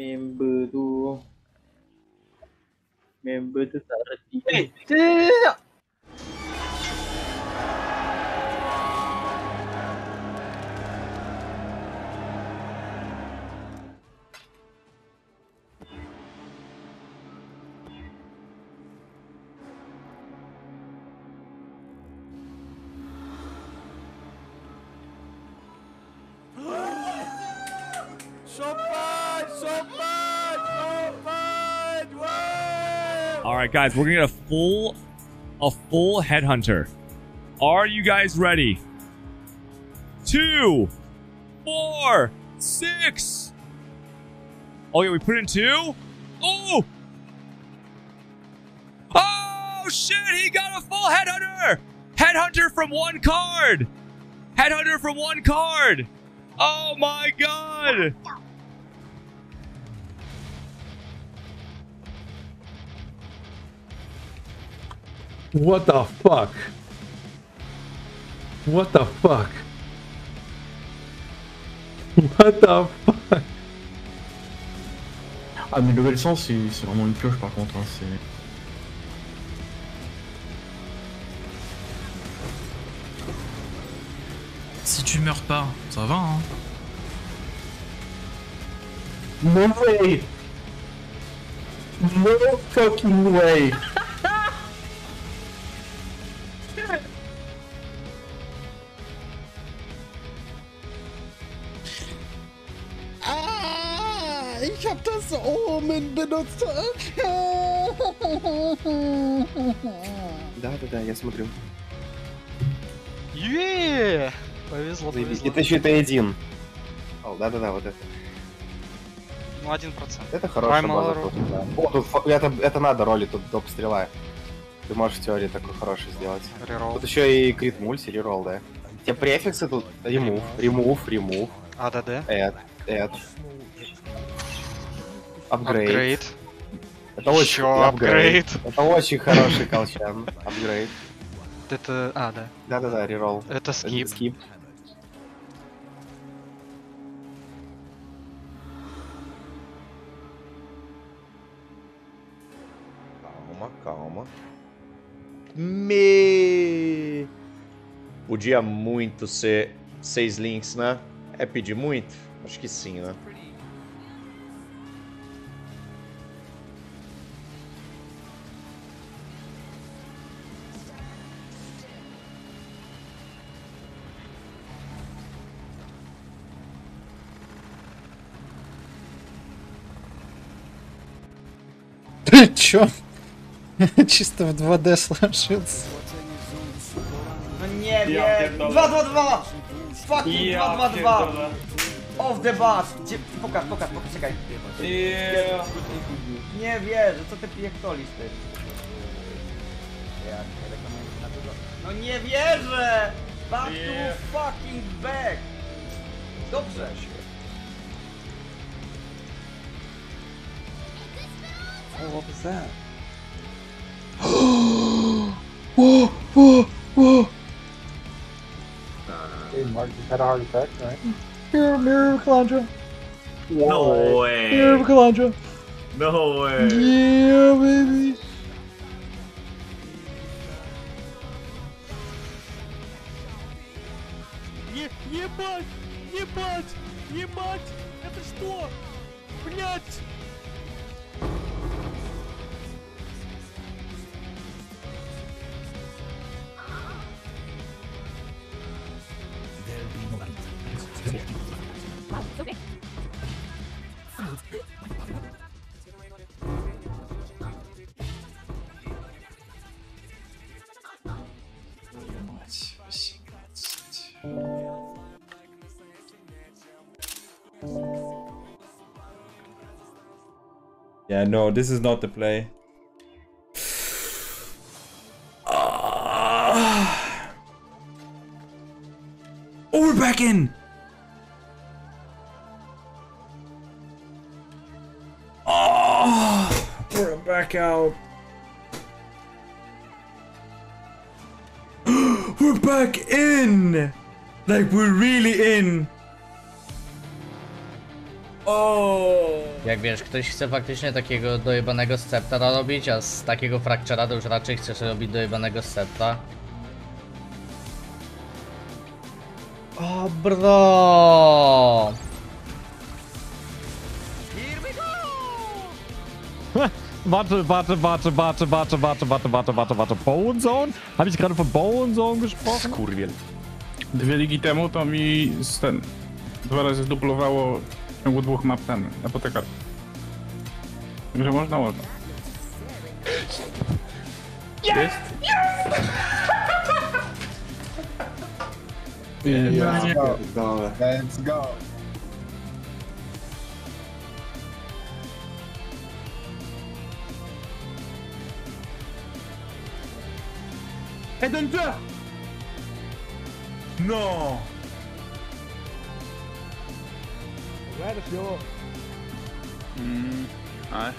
Member tu tak reti. Eh, cek. All right, guys, we're gonna get a full headhunter. Are you guys ready? 2, 4, 6. Oh yeah, we put in 2. Oh! Oh shit! He got a full headhunter. Headhunter from one card. Oh my god! What the fuck? What the fuck? What the fuck? Ah mais level 100 c'est vraiment une pioche par contre hein, c'est... Si tu meurs pas, ça va hein. No way! No fucking way! Ich hab das Omen benutzt. Да, я смотрю. Еее! Повезло. Это еще-то один. О, да, вот это. Ну, 1%. Это хорошая база. Да. О, тут, это надо роли, тут доп стрела. Ты можешь в теории такой хороший сделать. Reroll. Тут еще и крит мульти, реролл, да. Те префиксы тут. Remove. ADD. Add. Апгрейд. Это очень хороший колчан. Апгрейд. Это... А, да. Да, реролл. Это скип. Calma. Me. Podia muito ser 6 links, né? É pedir muito? Acho que sim, né? Чё? Чисто в 2D сложился. Не, блядь. 2-2-2! Fucking 2-2-2! Off the bus! Пока, чекай. Nie wierzę, co ty pierdolisz ty? No nie wierzę! Back to fucking back! Dobrze! Oh, what was that? Whoa! Hey, Mark just had a heart attack, right? Mirror Calandra. No way! Mirror Calandra. No way! Yeah, baby! Ебать! Это что? Блять! Yeah, no, this is not the play. Oh, we're back in! Oh, we're back out. We're back in! Like, we're really in. Jak wiesz, ktoś chce faktycznie takiego dojebanego sceptra robić, a z takiego frakczera to już raczej chcesz robić dojebanego sceptra. O bro! Warte. Bone Zone? Habe ich gerade von Bone Zone gesprochen? Skurwiel. 2 ligi temu to mi ten 2 razy zduplowało w ciągu 2 map ten apotekar. Że można. Jest? Yes! Let's go! Headhunter! No! Where is your... Aye.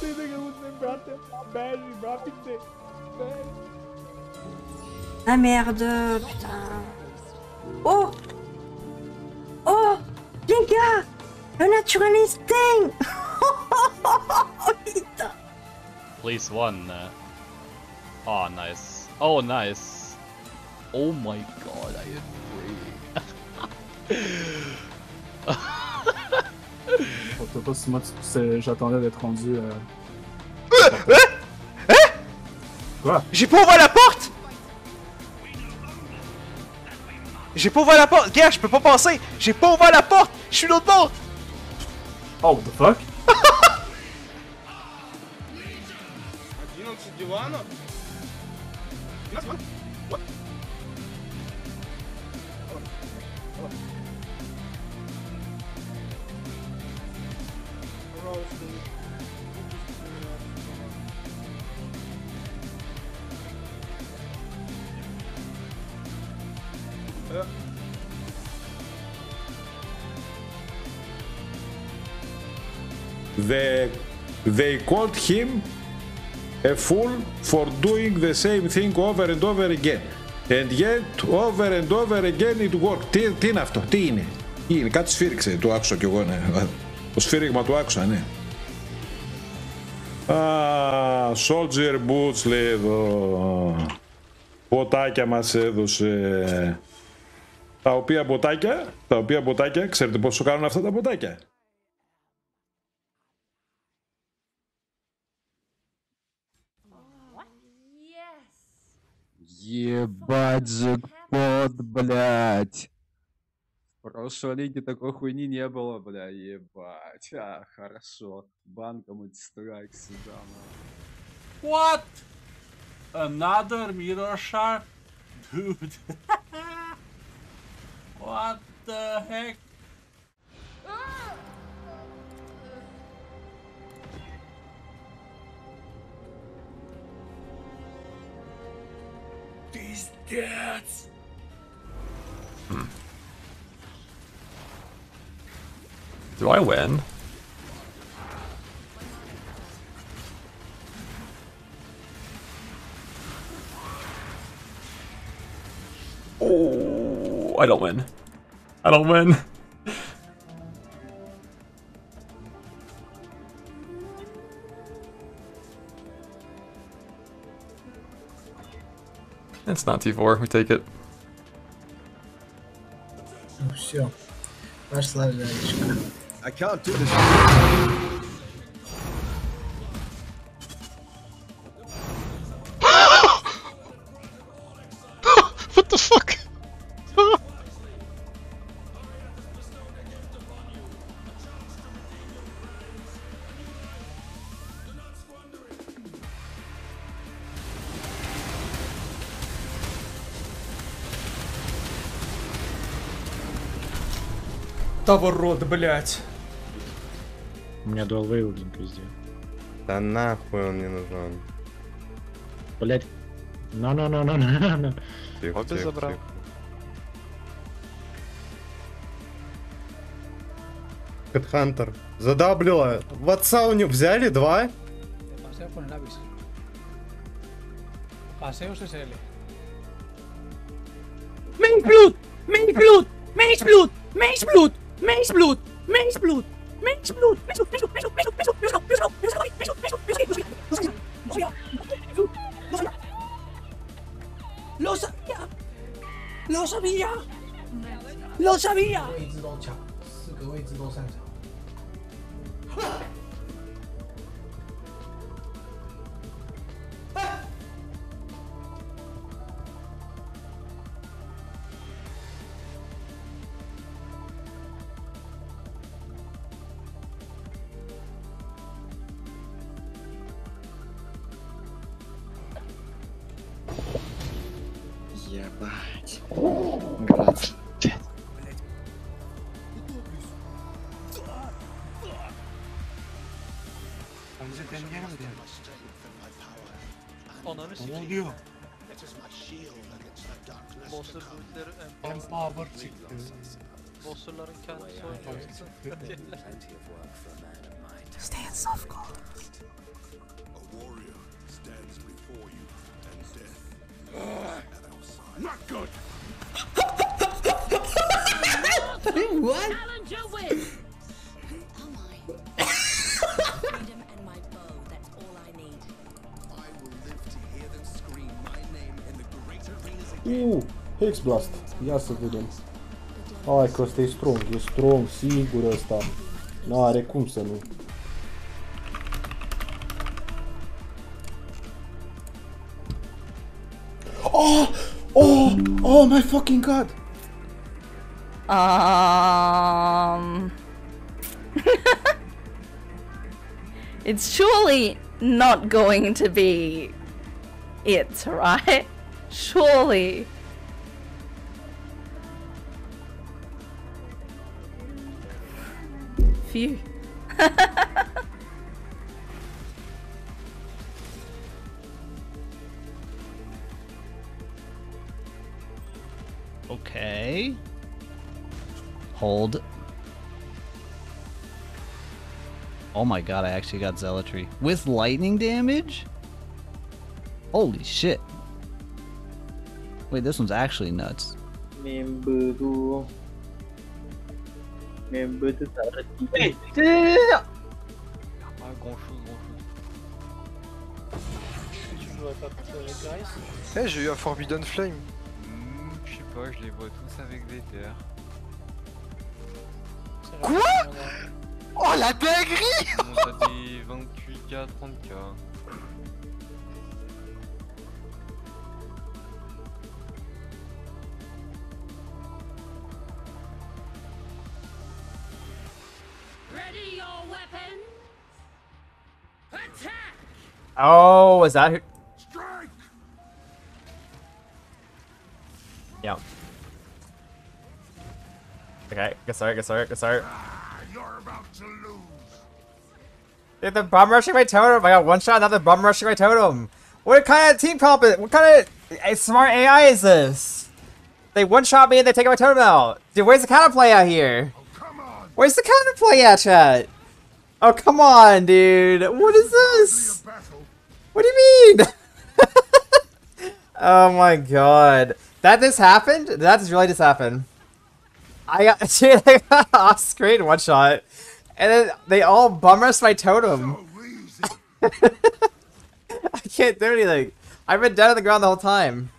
Ty tego ósmym bratem, Benji, brapicy! Ah merde, putain! Oh! Oh! Les gars! Le naturalist thing! Putain! Place 1. Oh, nice. Oh, nice. Oh my god, I am free. Je sais pas si moi j'attendais d'être rendu. Quoi? J'ai pas ouvert la porte! J'ai pas ouvert la porte! Gars, je peux pas passer! J'ai pas ouvert la porte! Je suis l'autre bord! Oh, the fuck? They called him a fool for doing the same thing over and over again. And yet, over and over again it worked. Τι είναι αυτό, τι είναι? Κάτι σφύριξε, το άκουσα κι εγώ, ναι. Το σφύριγμα το άκουσα, ναι. Α, soldier boots λέει εδώ. Ποτάκια μας έδωσε. Τα οποία ποτάκια, ξέρετε πόσο κάνουν αυτά τα ποτάκια? Ебать джекпот, блядь. В прошлой лиге такой хуйни не было, бля, ебать. А, хорошо. Банком эти страйк сюда, на. What? Another mirror shark? Dude. What the heck? Пиздец! Do I win? Oh, I don't win. I don't win. It's not T4, we take it. I can't do this. What the fuck? Поворот, блять. У меня дуал вейлдинг везде. Да нахуй он мне нужен. Блять. На-на-на-на-на-на. Тихо, ты забрал. Headhunter. Задавлила. В отца у него взяли 2. Мейн плют! Мейн плют! Mageblood! Mageblood! Mageblood! Mageblood! Mageblood! ¡Lo sabía! ¡Lo sabía! ¡Lo sabía! Ебать. Град. Блять. Он же там не разбил. Onları sikeyim. Empower çıktı. Bossların kendisi oynadı. Stands of gold. A warrior stands before you and death. Not good. What? Calandra wins. Who am I? Freedom and my bow. That's all I need. I will live to hear them scream my name in the great arenas again. Ooh, Hexblast. Iasă vedem. Hai că ăsta e strong. E strong, sigur ăsta. N-are cum să nu. Oh! Oh, oh my fucking god! It's surely not going to be it, right? Surely. Phew. Okay. Hold. Oh my god, I actually got Zealotry. With lightning damage? Holy shit. Wait, this one's actually nuts. Hey, j'ai eu un forbidden flame. Je les vois tous avec des terres. Quoi? Oh la dinguerie! On a des 28k, 30k. Ready your weapon? Attack! Oh, is that who? Yeah. Okay, get started. You're about to lose. Dude, they're bomb rushing my totem. I got one shot, now they're bomb rushing my totem. What kind of team comp is, what kind of smart AI is this? They one shot me and they take my totem out. Dude, where's the counterplay out here? Oh, come on. Where's the counterplay at, chat? Oh, come on, dude. What is this? What do you mean? Oh my god. That this happened? That just really just happened. I got off screen one shot. And then they all bum rushed my totem. So I can't do anything. I've been dead on the ground the whole time.